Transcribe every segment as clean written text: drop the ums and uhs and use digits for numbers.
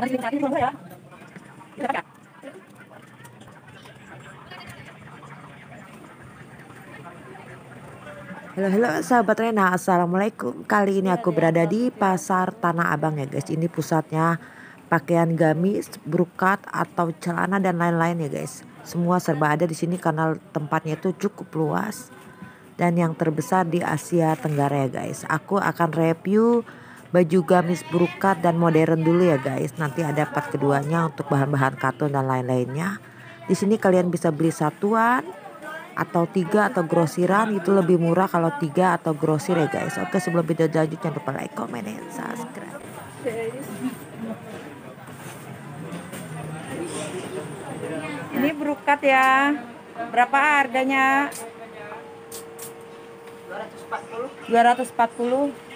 Karena di saat ini belum ya. Kita pakai. Halo sahabat Rena, assalamualaikum. Kali ini aku berada di Pasar Tanah Abang ya guys. Ini pusatnya pakaian gamis, brokat atau celana dan lain-lain ya guys. Semua serba ada di sini karena tempatnya itu cukup luas dan yang terbesar di Asia Tenggara ya guys. Aku akan review baju gamis, brokat dan modern dulu ya guys. Nanti ada part keduanya untuk bahan-bahan katun dan lain-lainnya. Di sini kalian bisa beli satuan atau 3 atau grosiran, itu lebih murah kalau 3 atau grosir ya guys. Oke, sebelum video lanjut jangan lupa like, komen, dan subscribe. Ini brokat ya, berapa harganya? 240.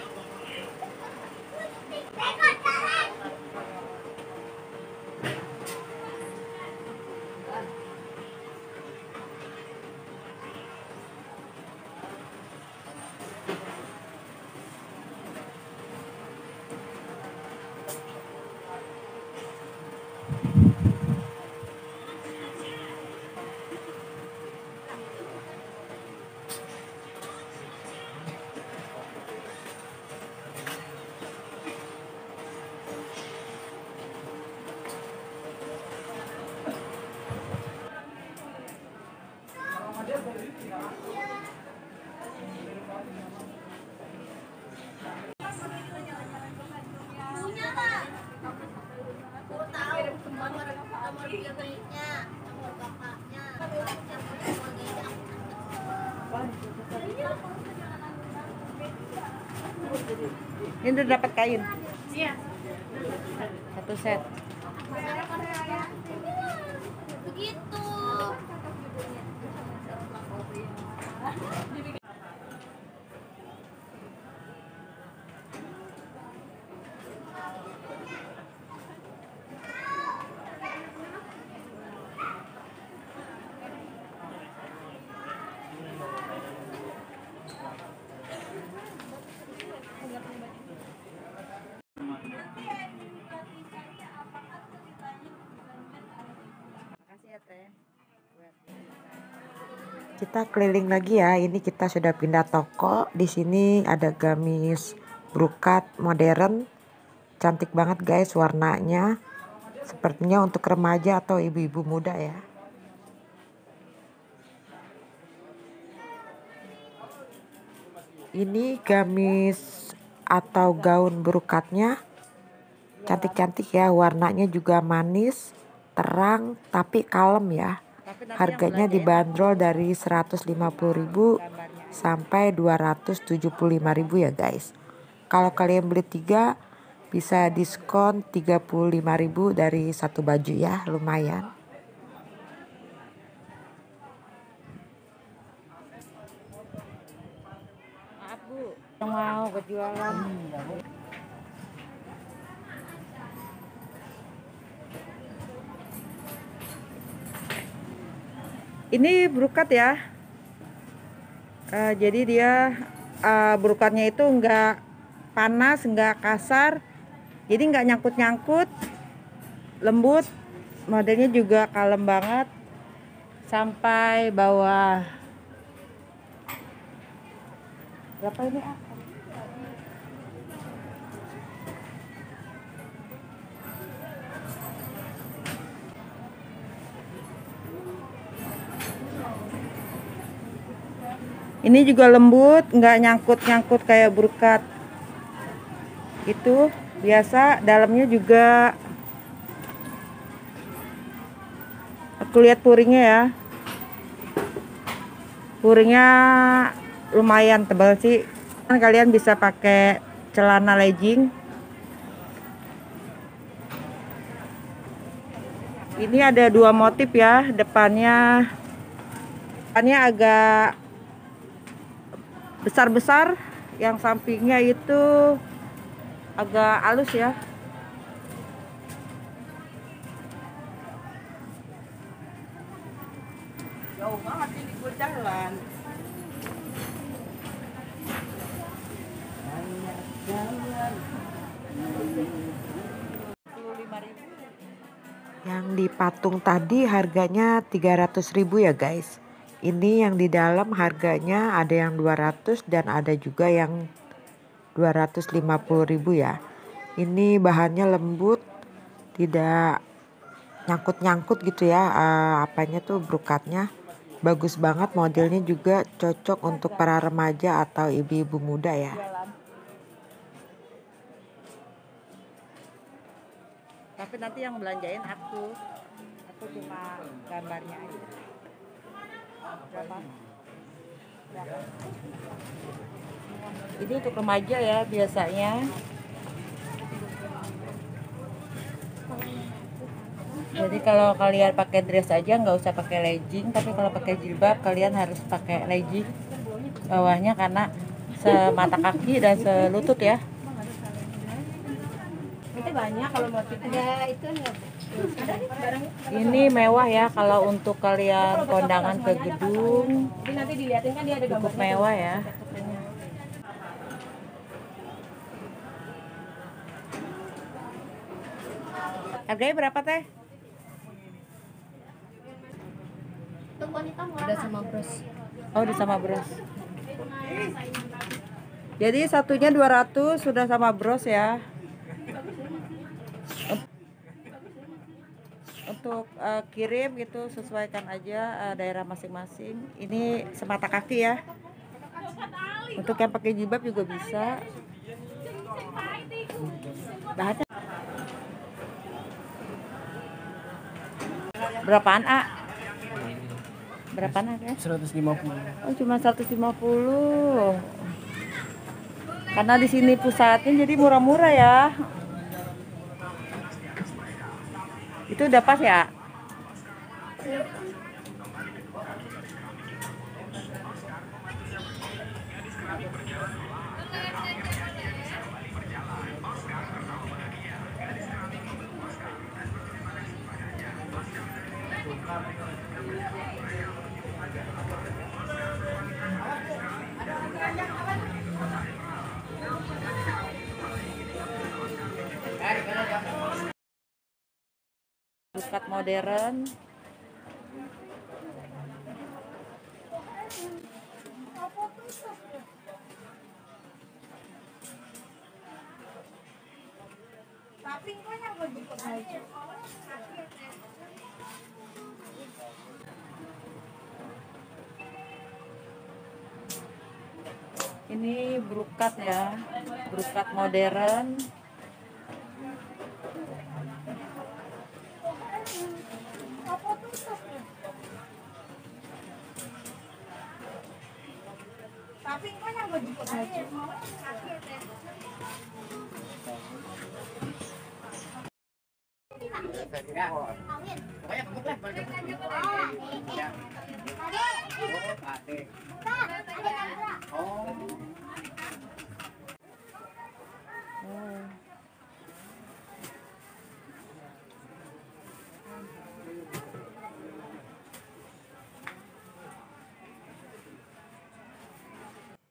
Ini udah dapat kain. Satu set. Begitu. Kita keliling lagi ya. Ini kita sudah pindah toko. Di sini ada gamis, brokat modern, cantik banget guys warnanya. Sepertinya untuk remaja atau ibu-ibu muda ya. Ini gamis atau gaun brokatnya cantik-cantik ya. Warnanya juga manis, terang, tapi kalem ya. Harganya dibanderol dari 150.000 sampai 275.000 ya guys. Kalau kalian beli 3 bisa diskon 35.000 dari satu baju ya, lumayan. Maaf Bu, yang mau berjualan. Ini brokat ya, jadi dia brokatnya itu nggak panas, nggak kasar, jadi nggak nyangkut-nyangkut, lembut, modelnya juga kalem banget, sampai bawah. Berapa ini? Ini juga lembut, nggak nyangkut-nyangkut kayak brokat. Itu biasa, dalamnya juga aku lihat puringnya ya. Puringnya lumayan tebal sih. Kalian bisa pakai celana legging. Ini ada 2 motif ya, depannya agak besar-besar, yang sampingnya itu agak halus ya. Jauh banget ini gue jalan. Banyak jalan. 25.000. Yang di patung tadi harganya 300.000 ya guys. Ini yang di dalam harganya ada yang 200 dan ada juga yang 250.000 ya. Ini bahannya lembut, tidak nyangkut-nyangkut gitu ya, apanya tuh brokatnya. Bagus banget, modelnya juga cocok untuk para remaja atau ibu-ibu muda ya. Tapi nanti yang belanjain aku cuma gambarnya aja. Berapa? Ini untuk remaja ya biasanya. Jadi kalau kalian pakai dress aja nggak usah pakai legging, tapi kalau pakai jilbab kalian harus pakai legging bawahnya karena semata kaki dan selutut ya. Banyak kalau mau ini mewah ya, kalau untuk kalian kondangan ke gedung cukup mewah ya. Harganya berapa teh? Udah sama bros. Oh udah sama bros. Jadi satunya 200 sudah sama bros ya. Untuk kirim gitu sesuaikan aja daerah masing-masing. Ini semata kaki ya. Untuk yang pakai jilbab juga bisa. Bahannya berapaan A? Berapaan A ya? 150. Oh cuma 150. Karena di sini pusatnya jadi murah-murah ya. Itu udah pas ya? Bukat modern. Ini brukat ya, brukat modern.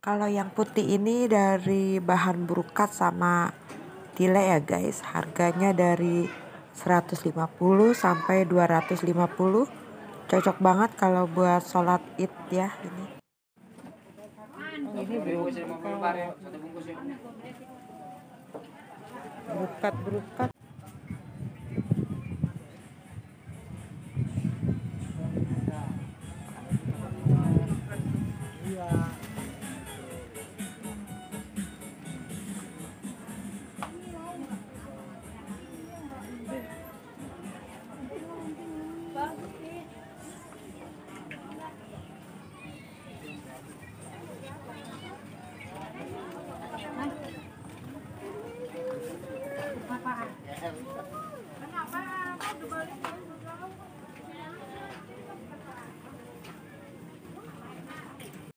Kalau yang putih ini dari bahan brukat sama tile ya guys. Harganya dari 150 sampai 250. Cocok banget kalau buat sholat Id ya ini. Brukat-brukat.